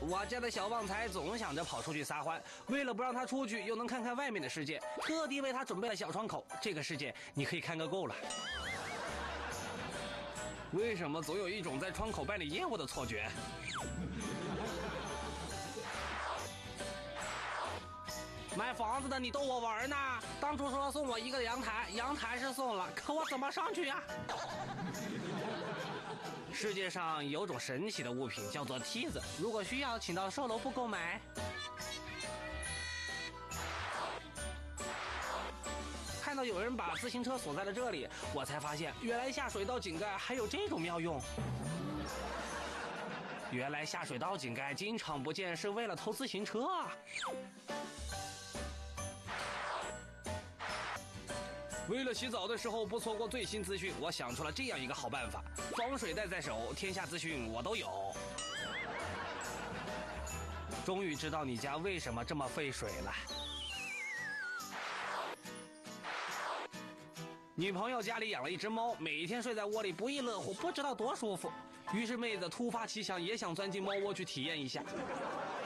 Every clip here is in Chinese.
我家的小旺财总想着跑出去撒欢，为了不让他出去，又能看看外面的世界，特地为他准备了小窗口。这个世界你可以看个够了。为什么总有一种在窗口办理业务的错觉？买房子的你逗我玩呢？当初说送我一个阳台，阳台是送了，可我怎么上去呀？世界上有种神奇的物品叫做梯子，如果需要，请到售楼部购买。看到有人把自行车锁在了这里，我才发现原来下水道井盖还有这种妙用。原来下水道井盖经常不见是为了偷自行车啊！为了洗澡的时候不错过最新资讯，我想出了这样一个好办法：防水袋在手，天下资讯我都有。终于知道你家为什么这么费水了。女朋友家里养了一只猫，每天睡在窝里不亦乐乎，不知道多舒服。于是妹子突发奇想，也想钻进猫窝去体验一下。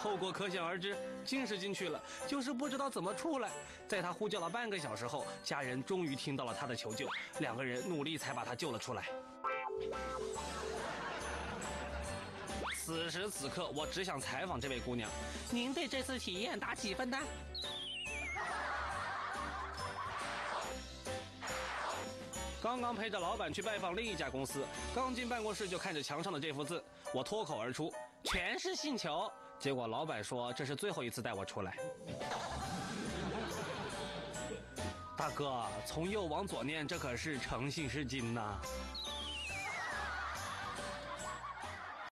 后果可想而知，竟是进去了，就是不知道怎么出来。在他呼叫了半个小时后，家人终于听到了他的求救，两个人努力才把他救了出来。此时此刻，我只想采访这位姑娘，您对这次体验打几分呢？刚刚陪着老板去拜访另一家公司，刚进办公室就看着墙上的这幅字，我脱口而出：全是信求。结果老板说这是最后一次带我出来。大哥，从右往左念，这可是诚信是金呐。